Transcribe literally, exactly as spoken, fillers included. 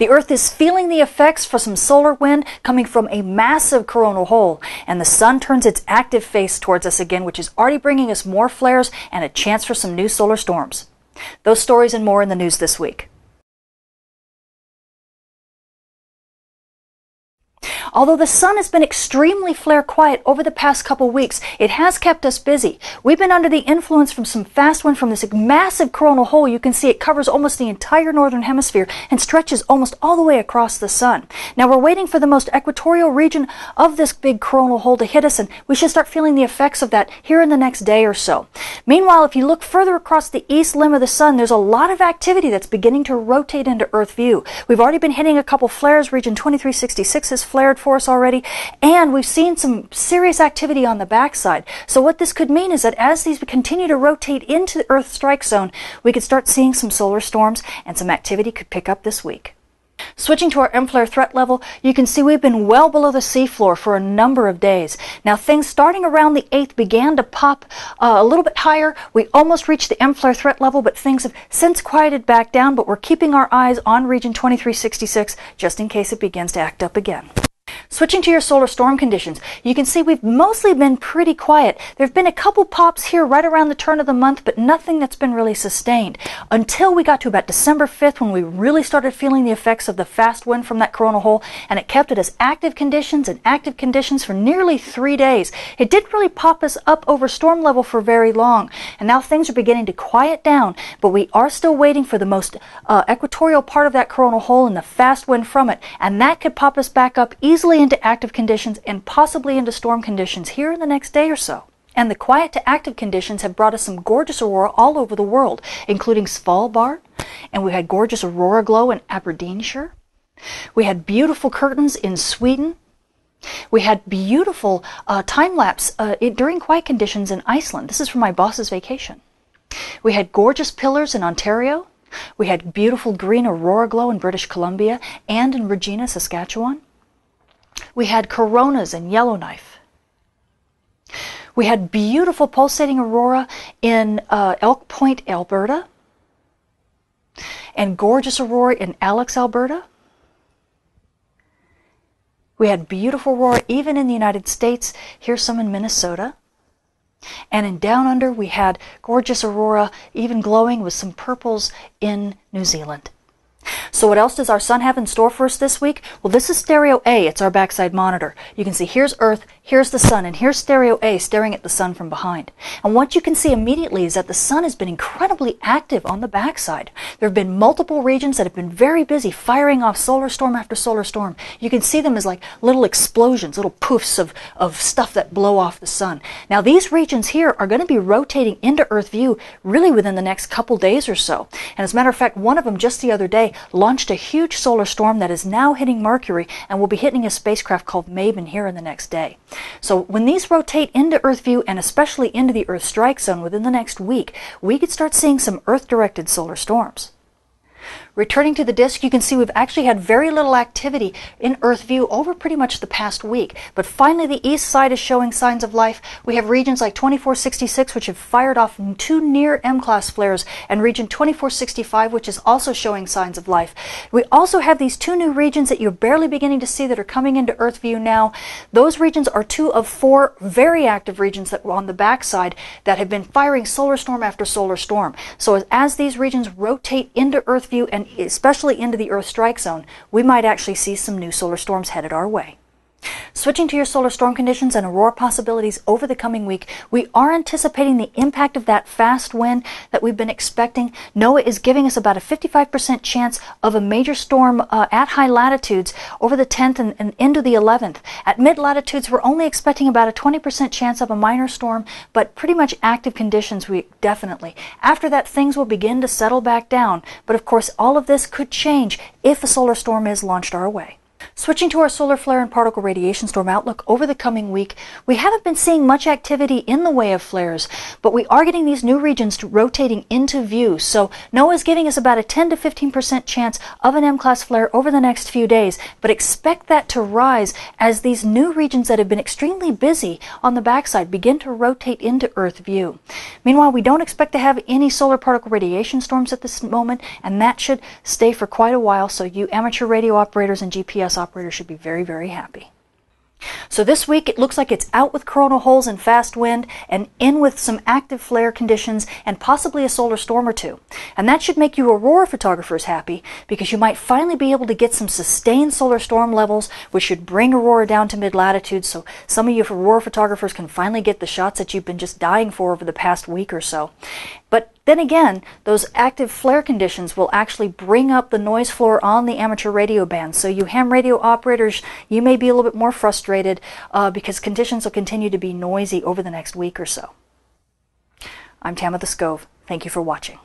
The Earth is feeling the effects for some solar wind coming from a massive coronal hole, and the sun turns its active face towards us again, which is already bringing us more flares and a chance for some new solar storms. Those stories and more in the news this week. Although the sun has been extremely flare quiet over the past couple weeks, it has kept us busy. We've been under the influence from some fast wind from this massive coronal hole. You can see it covers almost the entire northern hemisphere and stretches almost all the way across the sun. Now we're waiting for the most equatorial region of this big coronal hole to hit us, and we should start feeling the effects of that here in the next day or so. Meanwhile, if you look further across the east limb of the sun, there's a lot of activity that's beginning to rotate into Earth view. We've already been hitting a couple flares. Region twenty-three sixty-six has flared for us already, and we've seen some serious activity on the backside. So what this could mean is that as these continue to rotate into the Earth strike zone, we could start seeing some solar storms, and some activity could pick up this week. Switching to our M-flare threat level, you can see we've been well below the seafloor for a number of days. Now things starting around the eighth began to pop uh, a little bit higher. We almost reached the M-flare threat level, but things have since quieted back down, but we're keeping our eyes on region twenty-three sixty-six just in case it begins to act up again. Switching to your solar storm conditions, you can see we've mostly been pretty quiet. There have been a couple pops here right around the turn of the month, but nothing that's been really sustained until we got to about December fifth, when we really started feeling the effects of the fast wind from that coronal hole, and it kept it as active conditions and active conditions for nearly three days. It didn't really pop us up over storm level for very long, and now things are beginning to quiet down, but we are still waiting for the most uh, equatorial part of that coronal hole and the fast wind from it, and that could pop us back up easily into active conditions and possibly into storm conditions here in the next day or so. And the quiet to active conditions have brought us some gorgeous aurora all over the world, including Svalbard, and we had gorgeous aurora glow in Aberdeenshire. We had beautiful curtains in Sweden. We had beautiful uh, time-lapse uh, during quiet conditions in Iceland. This is from my boss's vacation. We had gorgeous pillars in Ontario. We had beautiful green aurora glow in British Columbia and in Regina, Saskatchewan. We had coronas in Yellowknife. We had beautiful pulsating aurora in uh, Elk Point, Alberta, and gorgeous aurora in Alex, Alberta. We had beautiful aurora even in the United States. Here's some in Minnesota. And in Down Under, we had gorgeous aurora even glowing with some purples in New Zealand. So what else does our sun have in store for us this week? Well, this is Stereo A. It's our backside monitor. You can see here's Earth, here's the sun, and here's Stereo A staring at the sun from behind. And what you can see immediately is that the sun has been incredibly active on the backside. There have been multiple regions that have been very busy firing off solar storm after solar storm. You can see them as like little explosions, little poofs of, of stuff that blow off the sun. Now these regions here are going to be rotating into Earth view really within the next couple days or so. And as a matter of fact, one of them just the other day launched a huge solar storm that is now hitting Mercury and will be hitting a spacecraft called MAVEN here in the next day. So when these rotate into Earth view and especially into the Earth strike zone within the next week, we could start seeing some Earth-directed solar storms. Returning to the disk, you can see we've actually had very little activity in Earth view over pretty much the past week. But finally, the east side is showing signs of life. We have regions like twenty-four sixty-six, which have fired off two near M-class flares, and region twenty-four sixty-five, which is also showing signs of life. We also have these two new regions that you're barely beginning to see that are coming into Earth view now. Those regions are two of four very active regions that were on the backside that have been firing solar storm after solar storm. So as, as these regions rotate into Earth view and especially into the Earth strike zone, we might actually see some new solar storms headed our way. Switching to your solar storm conditions and aurora possibilities over the coming week, we are anticipating the impact of that fast wind that we've been expecting. NOAA is giving us about a fifty-five percent chance of a major storm uh, at high latitudes over the tenth and, and into the eleventh. At mid-latitudes, we're only expecting about a twenty percent chance of a minor storm, but pretty much active conditions, we definitely. After that, things will begin to settle back down, but of course all of this could change if a solar storm is launched our way. Switching to our solar flare and particle radiation storm outlook over the coming week, we haven't been seeing much activity in the way of flares, but we are getting these new regions to rotating into view. So NOAA is giving us about a ten to fifteen percent chance of an M class flare over the next few days, but expect that to rise as these new regions that have been extremely busy on the backside begin to rotate into Earth view. Meanwhile, we don't expect to have any solar particle radiation storms at this moment, and that should stay for quite a while, so you amateur radio operators and G P S operators should be very, very happy. So this week, it looks like it's out with coronal holes and fast wind, and in with some active flare conditions and possibly a solar storm or two. And that should make you aurora photographers happy, because you might finally be able to get some sustained solar storm levels, which should bring aurora down to mid-latitude, so some of you aurora photographers can finally get the shots that you've been just dying for over the past week or so. But then again, those active flare conditions will actually bring up the noise floor on the amateur radio band. So you ham radio operators, you may be a little bit more frustrated uh, because conditions will continue to be noisy over the next week or so. I'm Tamitha Skov. Thank you for watching.